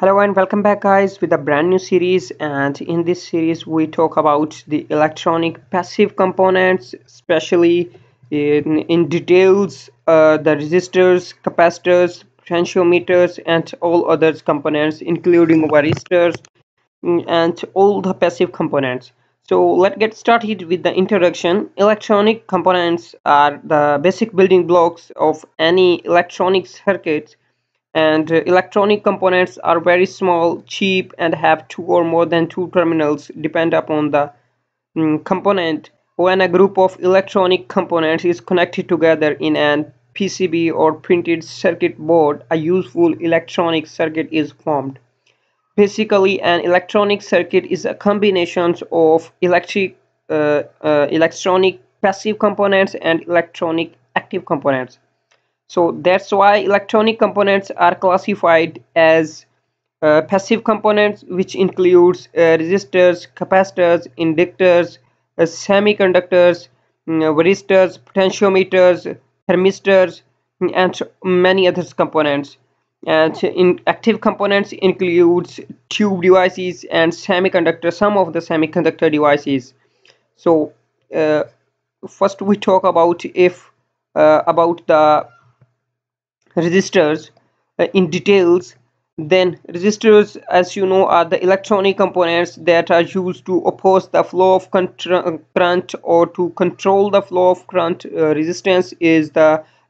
Hello and welcome back guys with a brand new series, and in this series we talk about the electronic passive components, especially in details the resistors, capacitors, potentiometers and all other components including varistors and all the passive components. So let's get started with the introduction. Electronic components are the basic building blocks of any electronic circuit, and electronic components are very small, cheap and have two or more than two terminals, depend upon the component. When a group of electronic components is connected together in an PCB or printed circuit board, a useful electronic circuit is formed. Basically, an electronic circuit is a combination of electronic passive components and electronic active components. So that's why electronic components are classified as passive components, which includes resistors, capacitors, inductors, semiconductors, varistors, potentiometers, thermistors and many other components. And in active components includes tube devices and semiconductor, some of the semiconductor devices. So first we talk about about the resistors in details. Then resistors, as you know, are the electronic components that are used to oppose the flow of current or to control the flow of current. Resistance is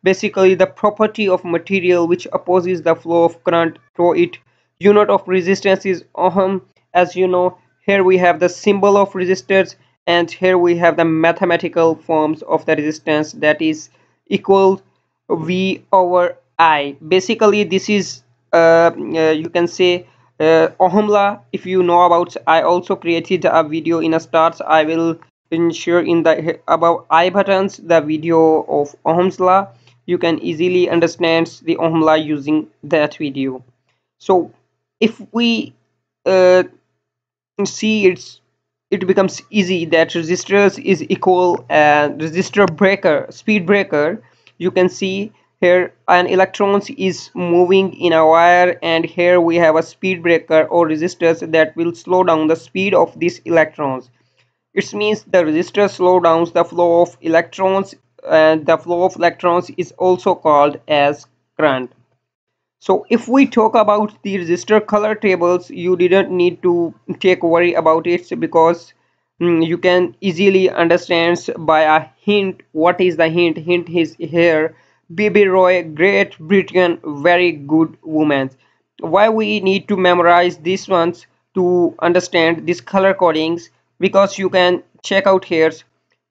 basically the property of material which opposes the flow of current through it. Unit of resistance is ohm. As you know, here we have the symbol of resistors and here we have the mathematical forms of the resistance, that is equal V over I. Basically this is you can say ohm law. If you know about, I also created a video in a starts. I will ensure in the above I buttons the video of Ohm's law. You can easily understand the Ohm law using that video. So if we see, it becomes easy that resistors is equal resistor breaker, speed breaker. You can see here an electron is moving in a wire, and here we have a speed breaker or resistors that will slow down the speed of these electrons. It means the resistor slows down the flow of electrons, and the flow of electrons is also called as current. So if we talk about the resistor color tables, you didn't need to take worry about it, because you can easily understand by a hint. What is the hint? Hint is here: Baby Roy, Great Britain, Very Good Woman. Why we need to memorize these ones to understand these color codings? Because you can check out here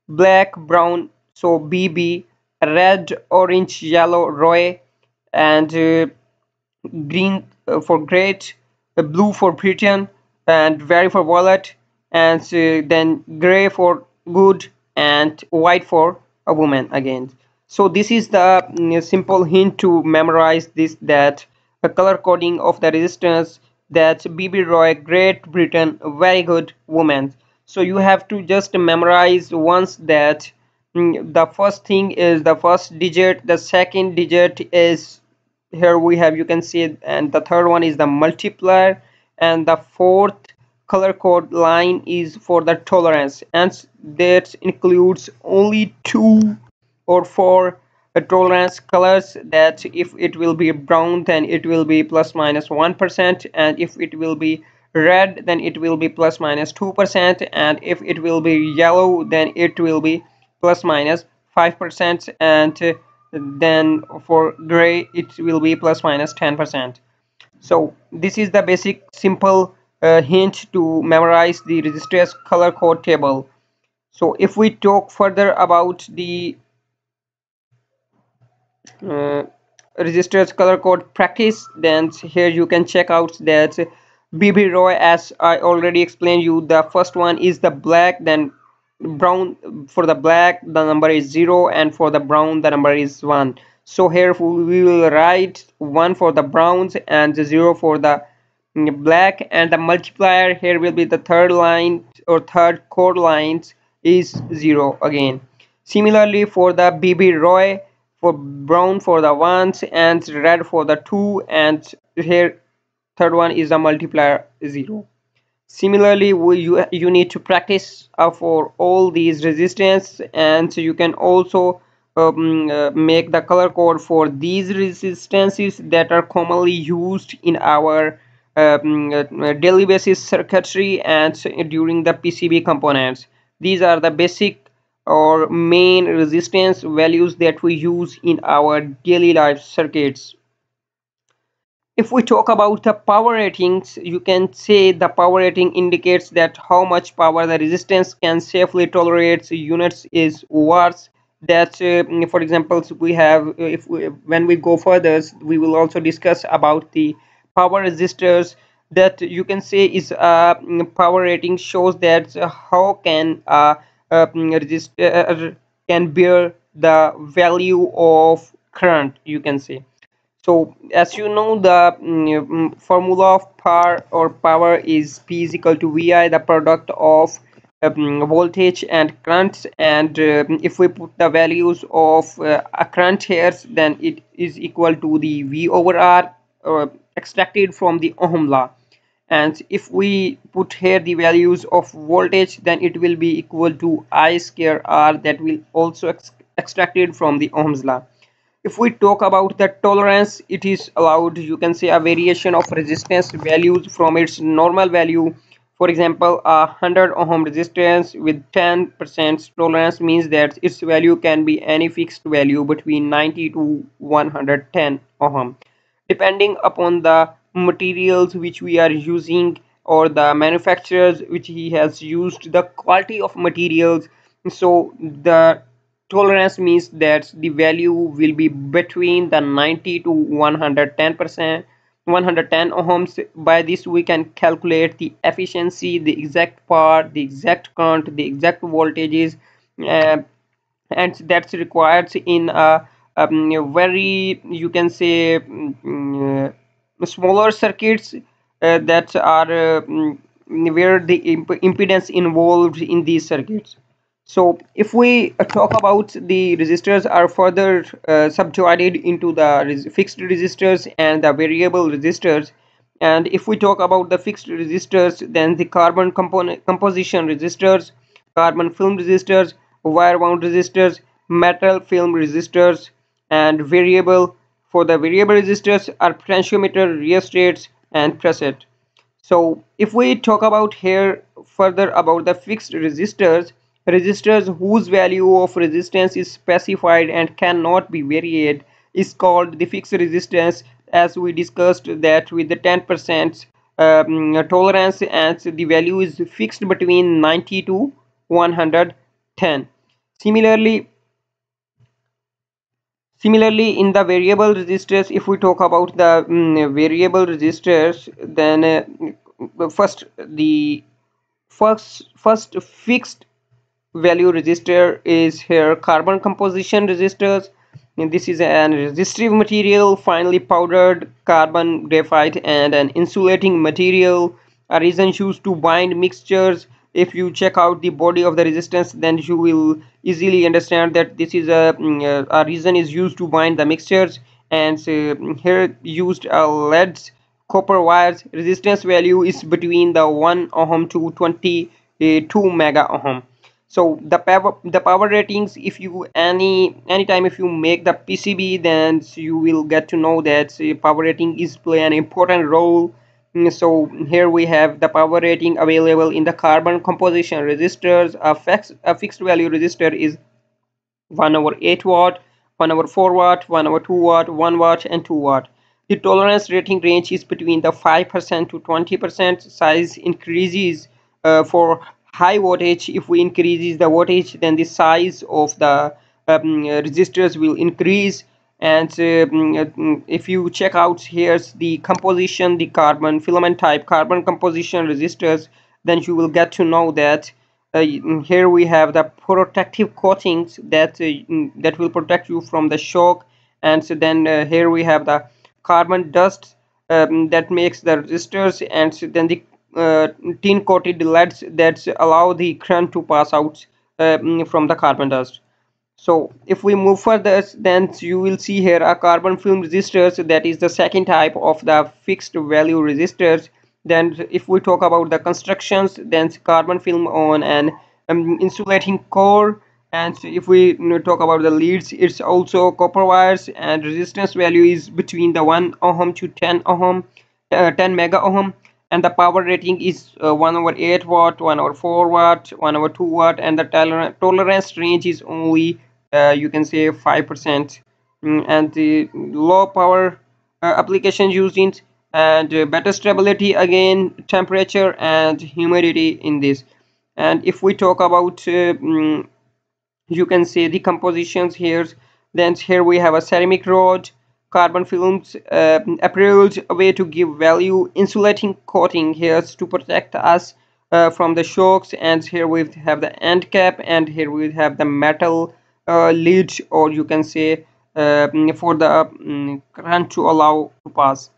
black, brown, so BB, red, orange, yellow, Roy, and green for great, blue for Britain, and very for wallet, and then gray for good and white for a woman again. So this is the simple hint to memorize this, that the color coding of the resistance, that BB Roy, Great Britain, Very Good Woman. So you have to just memorize once that the first thing is the first digit, the second digit is here we have, you can see it, and the third one is the multiplier, and the fourth color code line is for the tolerance, and that includes only 2 or 4 tolerance colors. That if it will be brown, then it will be ±1%, and if it will be red, then it will be ±2%, and if it will be yellow, then it will be ±5%, and then for gray it will be ±10%. So this is the basic simple hint to memorize the resistors color code table. So if we talk further about the resistors color code practice, then here you can check out that BB Roy, as I already explained you, the first one is the black, then brown. For the black the number is 0, and for the brown the number is 1. So here we will write 1 for the browns and 0 for the black, and the multiplier here will be the third line or third code lines is 0 again. Similarly for the BB Roy, for brown for the 1s and red for the 2, and here Third one is the multiplier 0. Similarly, you need to practice for all these resistance, and so you can also make the color code for these resistances that are commonly used in our daily basis circuitry and during the PCB components. These are the basic or main resistance values that we use in our daily life circuits. If we talk about the power ratings, you can say the power rating indicates that how much power the resistance can safely tolerate. So units is watts. That's for example, we have when we go further, we will also discuss about the power resistors, that you can say is power rating shows that how can resistor can bear the value of current, you can say. So as you know, the formula of power is P is equal to VI, the product of voltage and currents, and if we put the values of a current here, then it is equal to the V over R extracted from the Ohm law. And if we put here the values of voltage, then it will be equal to I square R, that will also extracted from the Ohm's law. If we talk about the tolerance, it is allowed, you can say, a variation of resistance values from its normal value. For example, a 100 ohm resistance with 10% tolerance means that its value can be any fixed value between 90 to 110 ohm, depending upon the materials which we are using or the manufacturers which he has used, the quality of materials. So the tolerance means that the value will be between the 90 to 110 ohms. By this we can calculate the efficiency, the exact power, the exact current, the exact voltages, and that's required in a very, you can say, smaller circuits that are where the impedance involved in these circuits. So if we talk about the resistors, are further subdivided into the fixed resistors and the variable resistors. And if we talk about the fixed resistors, then the carbon composition resistors, carbon film resistors, wire wound resistors, metal film resistors, and variable. For the variable resistors are potentiometer, rheostats, and preset. So if we talk about here further about the fixed resistors, resistors whose value of resistance is specified and cannot be varied is called the fixed resistance, as we discussed that with the 10% tolerance, and the value is fixed between 90 to 110. Similarly, in the variable resistors, if we talk about the variable resistors, then the first fixed value resistor is here carbon composition resistors, and this is an resistive material, finely powdered carbon graphite, and an insulating material, a resin used to bind mixtures. If you check out the body of the resistance, then you will easily understand that this is a resin is used to bind the mixtures, and here used leads, copper wires. Resistance value is between the 1 ohm to 22 mega ohm. So the power ratings, if you anytime if you make the PCB, then you will get to know that power rating is play an important role. So here we have the power rating available in the carbon composition resistors. A fixed value resistor is 1/8 watt, 1/4 watt, 1/2 watt, 1 watt, and 2 watt. The tolerance rating range is between the 5% to 20%. Size increases for high wattage. If we increases the wattage, then the size of the resistors will increase. And if you check out here's the composition, the carbon filament type, carbon composition resistors, then you will get to know that here we have the protective coatings that will protect you from the shock. And so then here we have the carbon dust that makes the resistors, and so then the tin coated leads that allow the current to pass out from the carbon dust. So if we move further, then you will see here a carbon film resistors, that is the second type of the fixed value resistors. Then if we talk about the constructions, then carbon film on an insulating core. And if we talk about the leads, it's also copper wires, and resistance value is between the 1 ohm to 10 mega ohm, and the power rating is 1/8 watt, 1/4 watt, 1/2 watt, and the tolerance range is only you can say 5%. And the low power application used in, and better stability, again temperature and humidity in this. And if we talk about you can say the compositions here, then here we have a ceramic rod, carbon films apparelled away to give value, insulating coating here to protect us from the shocks, and here we have the end cap, and here we have the metal lid, or you can say for the current to allow to pass.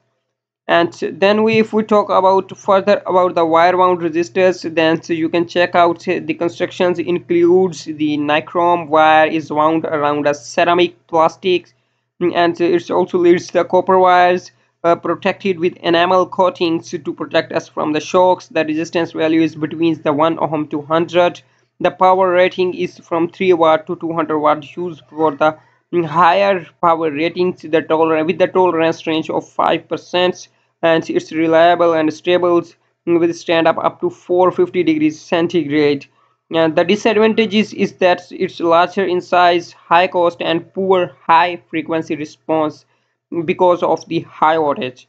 And then if we talk about further about the wire wound resistors, then you can check out the constructions includes the nichrome wire is wound around a ceramic plastics, and it also leads the copper wires protected with enamel coatings to protect us from the shocks. The resistance value is between the 1 ohm to 100. The power rating is from 3 watt to 200 watt used for the higher power ratings, the tolerance with the tolerance range of 5%. And it's reliable and stable, withstand up to 450 degrees centigrade. And the disadvantages is that it's larger in size, high cost, and poor high frequency response because of the high wattage.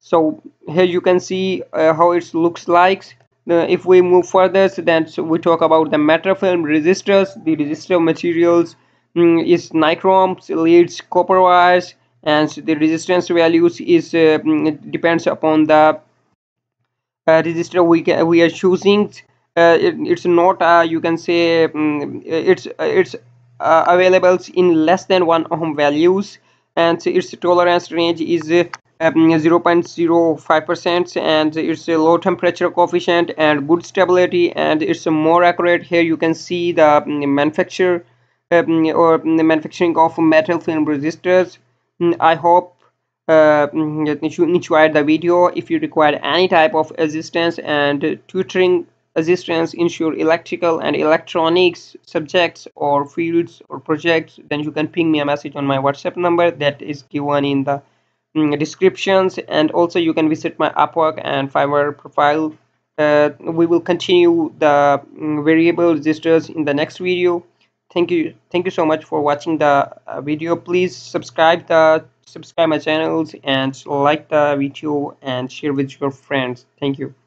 So here you can see how it looks like. If we move further, then we talk about the metal film resistors. The resistor materials is nichrome, leads, copper wires, and the resistance values is depends upon the resistor we are choosing. It's not you can say it's available in less than 1 ohm values, and its tolerance range is 0.05%, and it's a low temperature coefficient and good stability, and it's more accurate. Here you can see the manufacturer or the manufacturing of metal film resistors. I hope you enjoyed the video. If you require any type of assistance and tutoring assistance in your electrical and electronics subjects or fields or projects, then you can ping me a message on my WhatsApp number that is given in the descriptions, and also you can visit my Upwork and Fiverr profile. We will continue the variable resistors in the next video. Thank you so much for watching the video. Please subscribe my channels and like the video and share with your friends. Thank you.